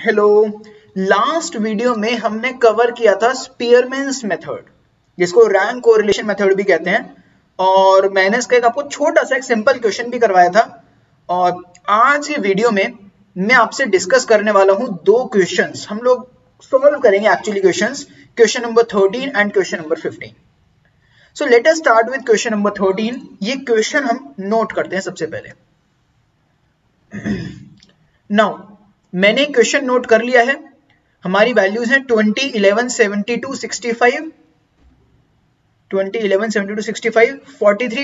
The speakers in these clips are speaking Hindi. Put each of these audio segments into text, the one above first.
हेलो, लास्ट वीडियो में हमने कवर किया था स्पीयरमैन्स मेथड, जिसको रैंक कोरिलेशन मेथड भी कहते हैं, और मैंने इसका एक आपको छोटा सा एक सिंपल क्वेश्चन भी करवाया था। और आज के वीडियो में मैं आपसे डिस्कस करने वाला हूं दो क्वेश्चंस। हम लोग सॉल्व करेंगे actually questions, question number 13 and question number 15। So let us start with question number 13। ये क्वेश्चन हम नोट करते हैं सबसे पहले। नाउ मैंने क्वेश्चन नोट कर लिया है, हमारी वैल्यूज हैं 20, 11, 72, 65, 43,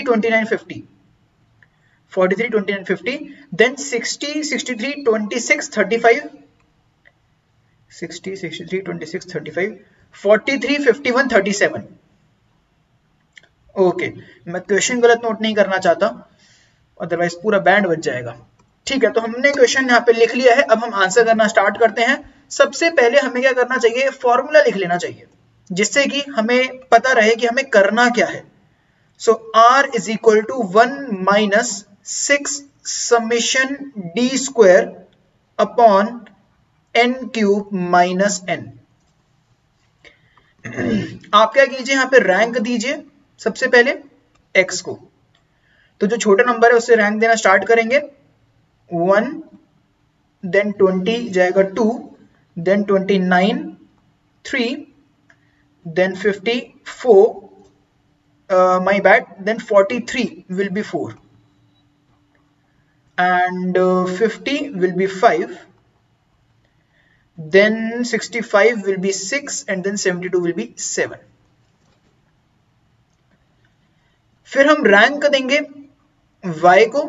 29, 50, 43, 29, 50, then 60, 63, 26, 35, 60, 63, 26, 35, 43, 51, 37. Okay, मैं क्वेश्चन गलत नोट नहीं करना चाहता, अदरवाइज पूरा बैंड बच जाएगा। ठीक है, तो हमने क्वेश्चन यहाँ पे लिख लिया है, अब हम आंसर करना स्टार्ट करते हैं। सबसे पहले हमें क्या करना चाहिए, फॉर्मूला लिख लेना चाहिए, जिससे कि हमें पता रहे कि हमें करना क्या है। So R is equal to 1 - 6 summation d² upon n³ - n। आप क्या कीजिए, यहाँ पे रैंक दीजिए सबसे पहले x को, तो जो छोटा नंबर है उससे रैंक देना स्टार्ट करेंगे। 1, देन 20 जाएगा 2, then 29, 3, then 54, my bad, then 43 will be 4, and 50 will be 5, then 65 will be 6, and then 72 will be 7. फिर हम रैंक देंगे y को,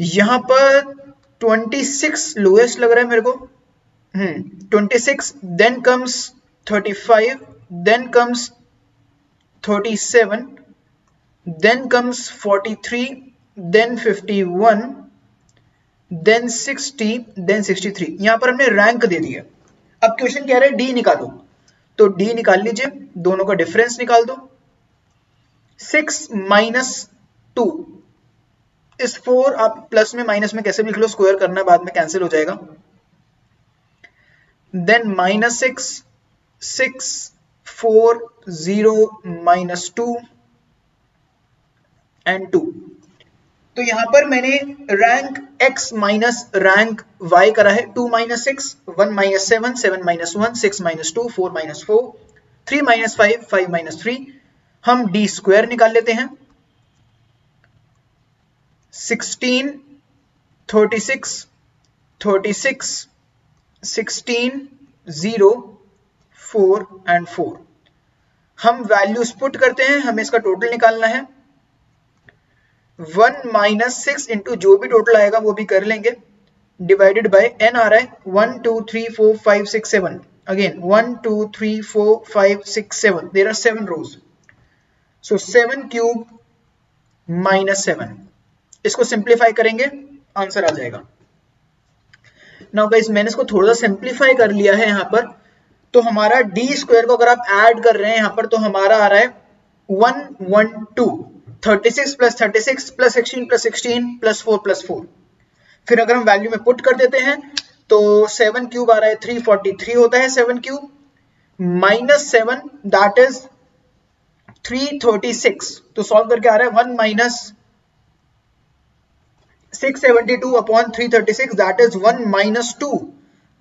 यहां पर 26 लोएस्ट लग रहा है मेरे को, 26, then comes 35, then comes 37, then comes 43, then 51, then 60, then 63. यहाँ पर हमने रैंक दे दिया। अब क्वेश्चन कह रहा है डी निकालो, तो डी निकाल लीजिए, दोनों का डिफरेंस निकाल दो। 6 - 2 is 4, आप प्लस में माइनस में कैसे भी लिख लो, स्क्वायर करना बाद में कैंसिल हो जाएगा। Then minus 6, 6, 4, 0, minus 2 and 2. तो यहाँ पर मैंने rank x minus rank y करा है। 2 - 6, 1 - 7, 7 - 1, 6 - 2, 4 - 4, 3 - 5, 5 - 3. हम d स्क्वायर निकाल लेते हैं। 16, 36, 36, 16, 0, 4 and 4. हम वैल्यूज पुट करते हैं, हमें इसका टोटल निकालना है। 1 - 6 इंटू जो भी टोटल आएगा वो भी कर लेंगे, डिवाइडेड बाय n आ रहा है 1, 2, 3, 4, 5, 6, 7. Again 1, 2, 3, 4, 5, 6, 7. There are 7 rows, so 7³ - 7. इसको सिंप्लीफाई करेंगे, आंसर आ जाएगा। Now guys, मैंने इसको थोड़ा सा सिंप्लीफाई कर लिया है यहाँ पर, तो हमारा डी स्क्वायर को अगर आप ऐड कर रहे हैं यहाँ पर, तो हमारा आ रहा है 1, 1, 2, 36 + 36 + 16 + 16 + 4 + 4. फिर अगर हम वैल्यू में पुट कर देते हैं तो 7³ आ रहा है, 343 होता है। 7³ - 7 दैट इज 336, तो सॉल्व करके आ रहा है 1 - 672 upon 336, that is 1 - 2.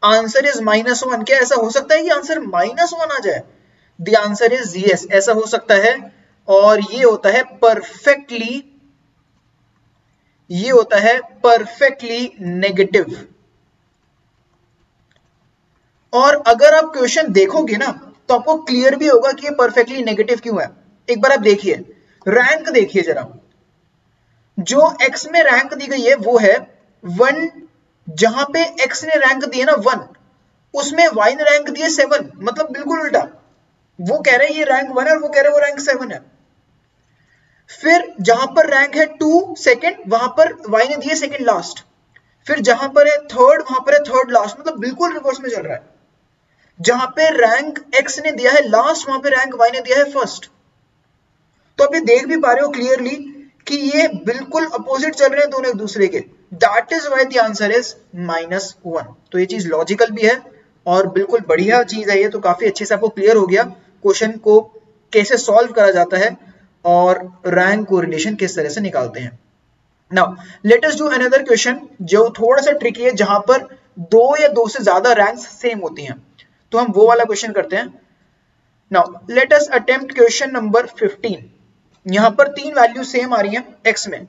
Answer is -1. क्या ऐसा हो सकता है कि आंसर -1 आ जाए? The answer is yes, ऐसा हो सकता है, और ये होता है perfectly, ये होता है perfectly negative। और अगर आप क्वेश्चन देखोगे ना, तो आपको क्लियर भी होगा कि ये परफेक्टली नेगेटिव क्यों है। एक बार आप देखिए, रैंक देखिए जरा, जो x में रैंक दी गई है वो है 1, जहां पे x ने रैंक दी है ना 1, उसमें y ने रैंक दी है 7, मतलब बिल्कुल उल्टा। वो कह रहे हैं ये रैंक 1 है और वो कह रहे हैं वो रैंक 7 है। फिर जहां पर रैंक है 2 सेकंड, वहां पर y ने दी है सेकंड लास्ट। फिर जहां पर है 3rd, वहां पर है 3rd लास्ट, मतलब बिल्कुल रिवर्स में चल रहा है। जहां पे रैंक x ने दिया है लास्ट, वहां पे रैंक y ने दिया है फर्स्ट। तो आप ये देख भी पा रहे हो क्लियरली कि ये बिल्कुल अपोजिट चल रहे हैं दोनों एक दूसरे के। That is why the answer is -1। तो ये चीज लॉजिकल भी है और बिल्कुल बढ़िया चीज है ये। तो काफी अच्छे से आपको क्लियर हो गया क्वेश्चन को कैसे सॉल्व करा जाता है और रैंक कोरिलेशन किस तरह से निकालते हैं। Now let us do another question जो थोड़ा सा ट्रिकी है, जहां पर दो या दो से ज्यादा रैंक्स सेम होती हैं, तो हम वो वाला क्वेश्चन करते हैं। Now let us attempt question number 15। यहां पर तीन वैल्यू सेम आ रही हैं एक्स में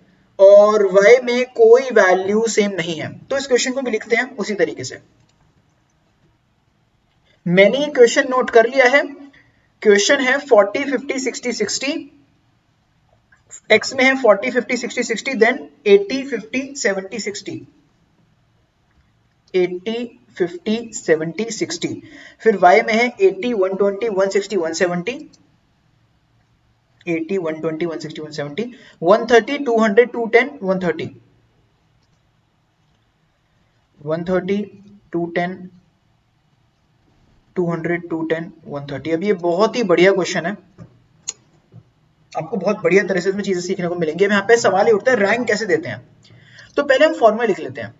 और वाई में कोई वैल्यू सेम नहीं है, तो इस क्वेश्चन को भी लिखते हैं उसी तरीके से। मैंने ये क्वेश्चन नोट कर लिया है। क्वेश्चन है 40 50 60 60 x में है 40 50 60 60 देन 80 50 70 60 80 50 70 60 फिर y में है 80 120 160 170 80 120 160 170 130 200 210 130 130 210 200 210 130। अब ये बहुत ही बढ़िया क्वेश्चन है, आपको बहुत बढ़िया तरह से इसमें चीजें सीखने को मिलेंगी। अब यहाँ पे सवाल ये उठता है रैंक कैसे देते हैं, तो पहले हम फॉर्मूला लिख लेते हैं।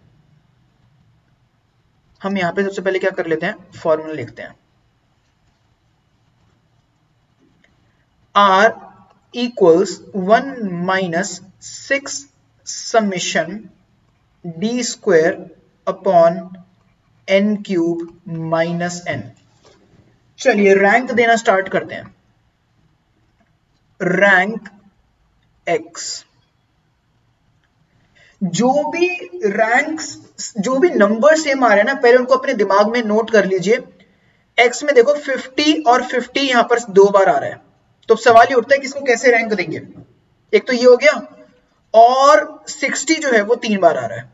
हम यहाँ पे सबसे पहले क्या कर लेते हैं, फॉर्मूला लिखते हैं। R equals 1 - 6 summation d² upon n³ - n। चलिए रैंक देना स्टार्ट करते हैं। रैंक x, जो भी नंबर सेम आ रहे हैं ना, पहले उनको अपने दिमाग में नोट कर लीजिए। x में देखो 50 और 50 यहां पर दो बार आ रहा है, तो अब सवाल ये उठता है कि इसको कैसे रैंक देंगे। एक तो ये हो गया और 60 जो है वो तीन बार आ रहा है।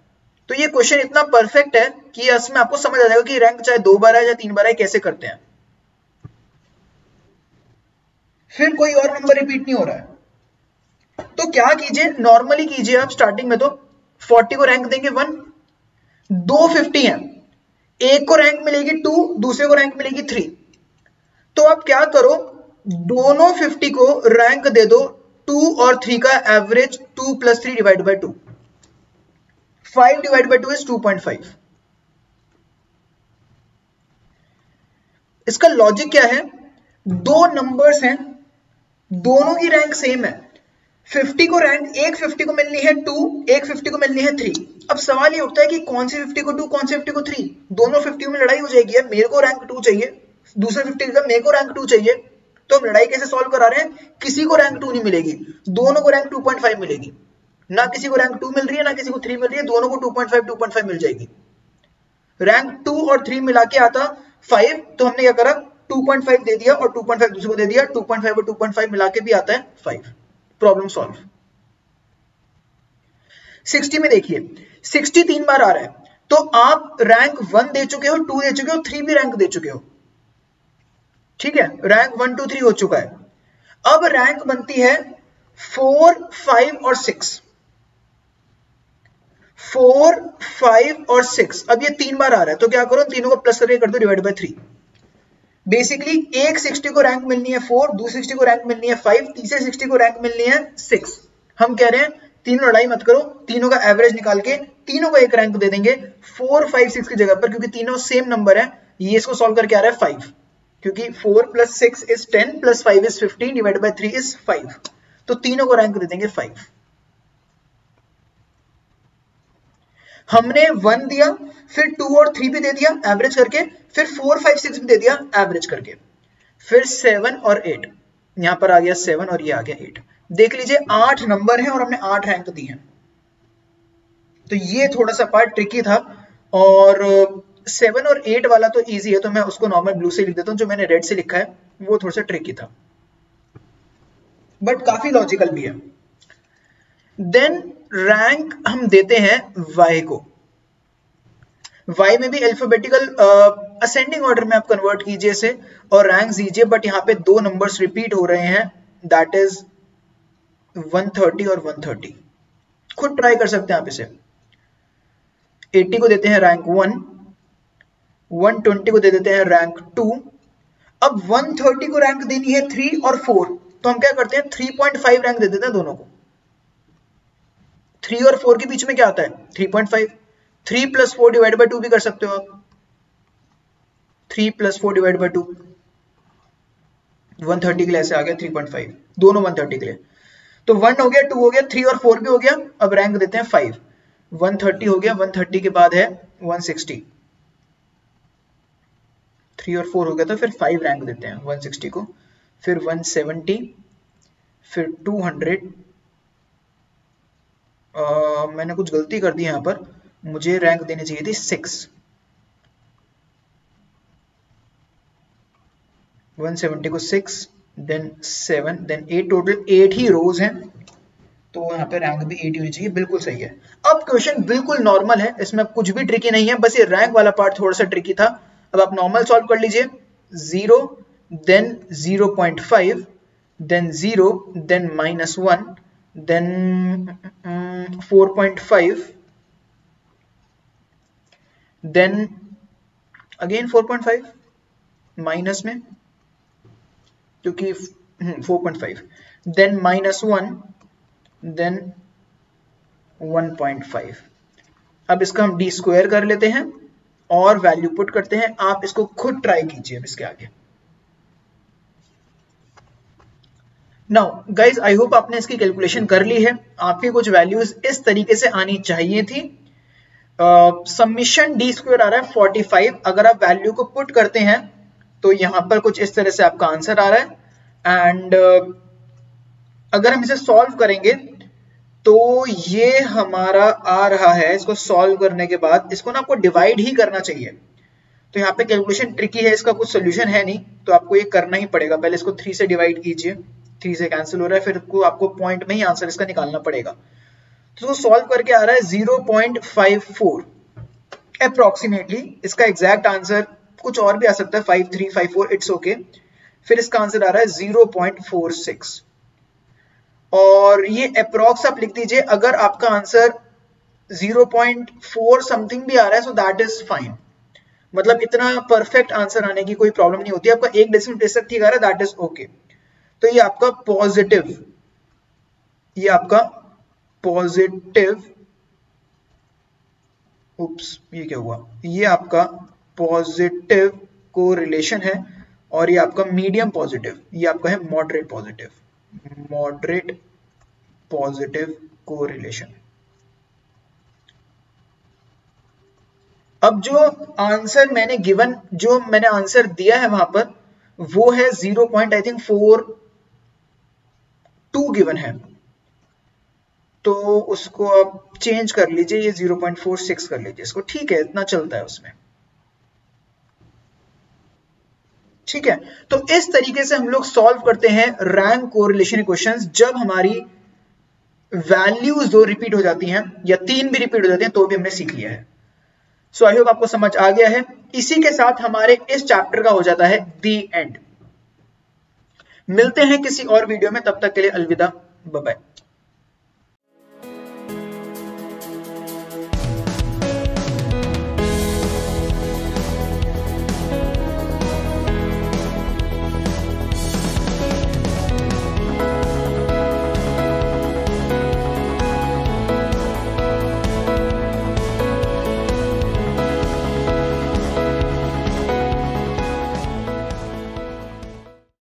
तो ये क्वेश्चन इतना परफेक्ट है कि इसमें आपको समझ आ जाएगा कि रैंक चाहे दो बार आए या तीन बार आए कैसे करते हैं। फिर कोई और नंबर रिपीट नहीं हो रहा है, तो क्या कीजिए, नॉर्मली कीजिए आप स्टार्टिंग में। तो 40 को रैंक देंगे 1, दो 50 हैं, एक को रैंक मिलेगी 2, दूसरे को रैंक मिलेगी 3। तो आप क्या करो, दोनों 50 को रैंक दे दो 2 और 3 का एवरेज 2 + 3 / 2। 5 / 2 इज 2.5। इसका लॉजिक क्या है, दो नंबर्स हैं, दोनों की रैंक सेम है। 50 को रैंक, एक 50 को मिलनी है 2, एक 50 को मिलनी है 3। अब सवाल ये उठता है कि कौन से 50 को 2, कौन से 50 को 3, दोनों 50 में लड़ाई हो जाएगी। अब मेरे को रैंक 2 चाहिए, दूसरे 50 का मेरे को रैंक 2 चाहिए, तो हम लड़ाई कैसे सॉल्व करा रहे हैं। किसी को रैंक 2 नहीं मिलेगी, दोनों को रैंक 2.5 मिलेगी। ना किसी को रैंक 2 मिल रही है, ना किसी को 3 मिल रही है, दोनों को 2.5 2.5 मिल जाएगी। रैंक 2 और 3 मिला के आता 5, तो हमने क्या करा 2.5 दे दिया और 2.5 दूसरे को दे दिया, 2.5 और 2.5 मिला के भी आता है 5। Problem solve. 60 में देखिए, 60 तीन बार आ रहा है, तो आप रैंक 1 दे चुके हो, 2 दे चुके हो, 3 भी रैंक दे चुके हो, ठीक है। रैंक 1 2 3 हो चुका है। अब रैंक बनती है 4 5 और 6। 4 5 और 6, अब ये तीन बार आ रहा है, तो क्या करो, तीनों को प्लस करके कर दो / 3। बेसिकली एक 60 को रैंक मिलनी है 4, दूसरे 60 को रैंक मिलनी है 5, तीसरे 60 को रैंक मिलनी है 6। हम कह रहे हैं तीनों लड़ाई मत करो, तीनों का एवरेज निकाल के तीनों को एक रैंक दे देंगे 4 5 6 की जगह पर, क्योंकि तीनों सेम नंबर है। ये इसको सॉल्व करके आ रहा है 5, क्योंकि 4 + 6 = 10 + 5 = 15 / 3 = 5, तो तीनों को रैंक दे देंगे 5। हमने 1 दिया, फिर 2 और 3 भी दे दिया एवरेज करके, फिर 4 5 6 भी दे दिया एवरेज करके, फिर 7 और 8, यहां पर आ गया 7 और ये आ गया 8। देख लीजिए 8 नंबर हैं और हमने 8 रैंक दी हैं। तो ये थोड़ा सा पार्ट ट्रिकी था, और 7 और 8 वाला तो इजी है, तो मैं उसको नॉर्मल ब्लू से लिख देता हूं। जो मैंने रेड से लिखा है वो थोड़ा सा ट्रिकी था, बट काफी लॉजिकल भी है। देन रैंक हम देते हैं y को। y में भी अल्फाबेटिकल असेंडिंग ऑर्डर में आप कन्वर्ट कीजिए इसे और रैंक दीजिए, बट यहाँ पे दो नंबर्स रिपीट हो रहे हैं, दैट इज 130 और 130। खुद ट्राई कर सकते हैं आप इसे। 80 को देते हैं रैंक 1, 120 को दे देते हैं रैंक 2। अब 130 को रैंक देनी है 3 और 4, तो हम क्या करते हैं 3.5 रैंक दे देते हैं दोनों को। 3 और 4 के बीच में क्या आता है 3.5। 3 + 4 डिवाइड बाय 2 भी कर सकते हो आप। 3 + 4 डिवाइड बाय 2 130 के लिए ऐसे आ गया 3.5, दोनों 130 के लिए। तो 1 हो गया, 2 हो गया, 3 और 4 भी हो गया। अब रैंक देते हैं 5। 130 हो गया, 130 के बाद है 160। 3 और 4 हो गया तो फिर 5 रैंक देते हैं 160 को, फिर 170, फिर 200। मैंने कुछ गलती कर दी यहाँ पर, मुझे रैंक देनी चाहिए थी 6। 170 को 6, देन 7, देन 8, टोटल 8 ही रोज हैं, तो यहाँ पे रैंक भी 8 होनी चाहिए। बिल्कुल सही है। अब क्वेश्चन बिल्कुल नॉर्मल है, इसमें कुछ भी ट्रिकी नहीं है, बस ये रैंक वाला पार्ट थोड़ा सा ट्रिकी था। अब आप नॉर्मल सॉल्व कर लीजिए। 0, then 0.5, then 0, then -1, then 4.5, then again 4.5 minus में, क्योंकि 4.5, देन -1, देन 1.5। अब इसका हम डी स्क्वायर कर लेते हैं और वैल्यू पुट करते हैं। आप इसको खुद ट्राई कीजिए अब इसके आगे। नाउ गाइज, आई होप आपने इसकी कैलकुलेशन कर ली है। आपकी कुछ वैल्यूज इस तरीके से आनी चाहिए थी। सबमिशन डी स्क्वायर आ रहा है 45। अगर आप वैल्यू को पुट करते हैं तो यहाँ पर कुछ इस तरह से आपका आंसर आ रहा है। एंड अगर हम इसे सॉल्व करेंगे तो ये हमारा आ रहा है। इसको सॉल्व करने के बाद इसको ना आपको डिवाइड ही करना चाहिए, तो यहाँ पे कैलकुलेशन ट्रिकी है, इसका कुछ सोल्यूशन है नहीं, तो आपको ये करना ही पड़ेगा। पहले इसको 3 से डिवाइड कीजिए, 3 से कैंसिल हो रहा है, फिर आपको पॉइंट में ही आंसर इसका निकालना पड़ेगा। तो इसको सॉल्व करके आ रहा है 0.54 अप्रोक्सीमेटली। इसका एग्जैक्ट आंसर कुछ और भी आ सकता है, 5354, इट्स ओके। फिर इसका आंसर आ रहा है 0.46 और ये अप्रॉक्स आप लिख दीजिए। अगर आपका आंसर 0.4 समथिंग भी आ रहा है सो दैट इज फाइन, मतलब इतना परफेक्ट आंसर आने की कोई प्रॉब्लम नहीं होती। आपका 1 डेसिमल प्लेस तक ठीक आ रहा है, दैट इज ओके। तो ये आपका पॉजिटिव उप्स, ये क्या हुआ, ये आपका पॉजिटिव कोरिलेशन है और ये आपका मीडियम पॉजिटिव, ये आपका है moderate positive, moderate positive correlation. अब जो आंसर मैंने गिवन, जो मैंने आंसर दिया है वहां पर, वो है 0.42 गिवन है, तो उसको आप चेंज कर लीजिए, ये 0.46 कर लीजिए इसको, ठीक है, इतना चलता है उसमें, ठीक है। तो इस तरीके से हम लोग सॉल्व करते हैं रैंक कोरिलेशन क्वेश्चंस। जब हमारी वैल्यूज 2 रिपीट हो जाती हैं या 3 भी रिपीट हो जाती हैं तो भी हमने सीख लिया है। सो आई होप आपको समझ आ गया है। इसी के साथ हमारे इस चैप्टर का हो जाता है दी एंड। मिलते हैं किसी और वीडियो में, तब तक के लिए अलविदा, बाय बाय।